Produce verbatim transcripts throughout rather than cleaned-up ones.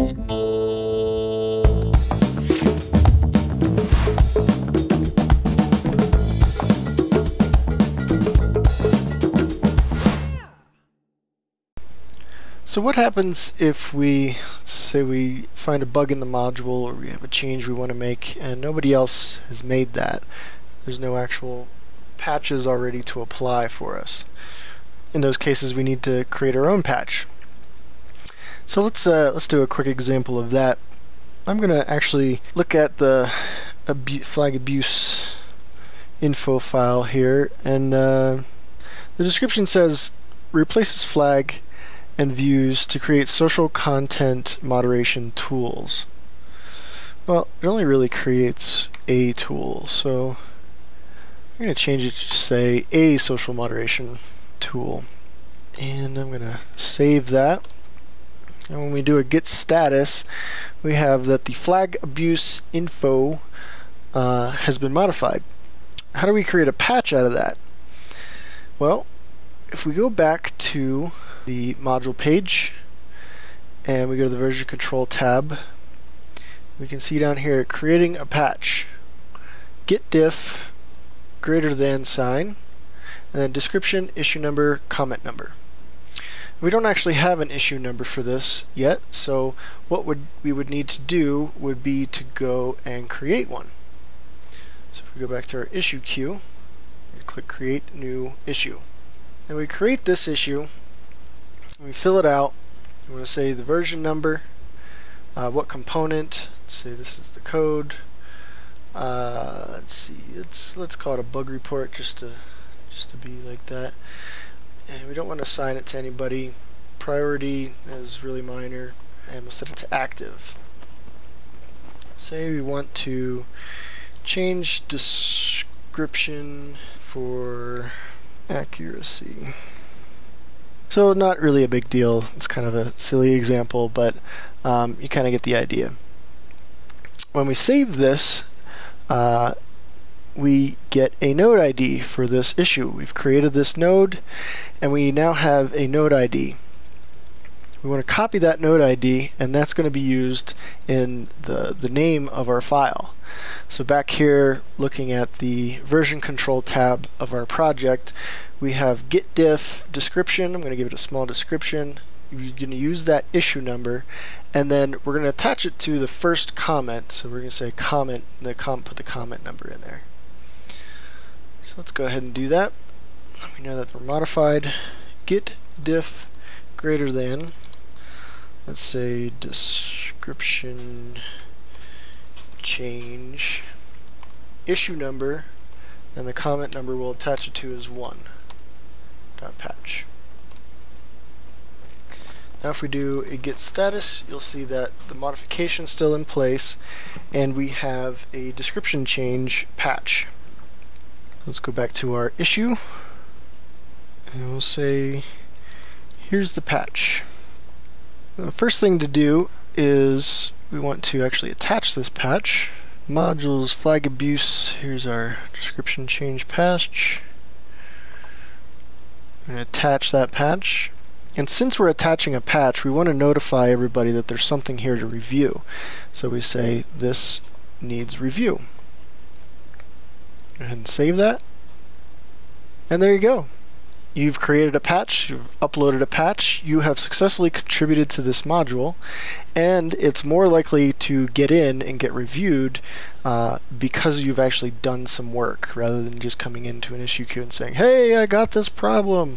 always be. So what happens if we, let's say we find a bug in the module, or we have a change we want to make and nobody else has made that? There's no actual patches already to apply for us. In those cases, we need to create our own patch. So let's uh, let's do a quick example of that. I'm going to actually look at the abu- flag abuse info file here, and uh, the description says replaces flag and views to create social content moderation tools. Well, it only really creates a tool, so I'm going to change it to say a social moderation tool, and I'm going to save that. And when we do a git status, we have that the flag abuse info uh, has been modified. How do we create a patch out of that? Well, if we go back to the module page and we go to the version control tab, we can see down here creating a patch, git diff greater than sign, and then description, issue number, comment number. We don't actually have an issue number for this yet, so what would we would need to do would be to go and create one. So if we go back to our issue queue and click create new issue, and we create this issue, we fill it out. I'm going to say the version number, uh, what component. Let's say this is the code. Uh, let's see. Let's let's call it a bug report just to just to be like that. And we don't want to assign it to anybody. Priority is really minor, and we'll set it to active. Say we want to change description for accuracy. So not really a big deal. It's kind of a silly example, but um, you kind of get the idea. When we save this, uh, we get a node I D for this issue. We've created this node, and we now have a node I D. We want to copy that node I D, and that's going to be used in the, the name of our file. So back here, looking at the version control tab of our project, we have git diff description. I'm going to give it a small description. You're going to use that issue number, and then we're going to attach it to the first comment. So we're going to say comment, and the com put the comment number in there. So let's go ahead and do that. We know that we're modified. Git diff greater than, let's say description change, issue number, and the comment number we'll attach it to is one dot patch. Now if we do a git status, you'll see that the modification is still in place, and we have a description change patch. Let's go back to our issue, and we'll say here's the patch. The first thing to do is we want to actually attach this patch. Modules, flag abuse, here's our description change patch. I'm going to attach that patch. And since we're attaching a patch, we want to notify everybody that there's something here to review. So we say this needs review. Go ahead and save that. And there you go. You've created a patch, you've uploaded a patch, you have successfully contributed to this module, and it's more likely to get in and get reviewed uh, because you've actually done some work, rather than just coming into an issue queue and saying, hey, I got this problem.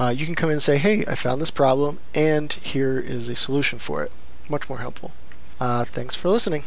Uh, you can come in and say, hey, I found this problem, and here is a solution for it. Much more helpful. Uh, thanks for listening.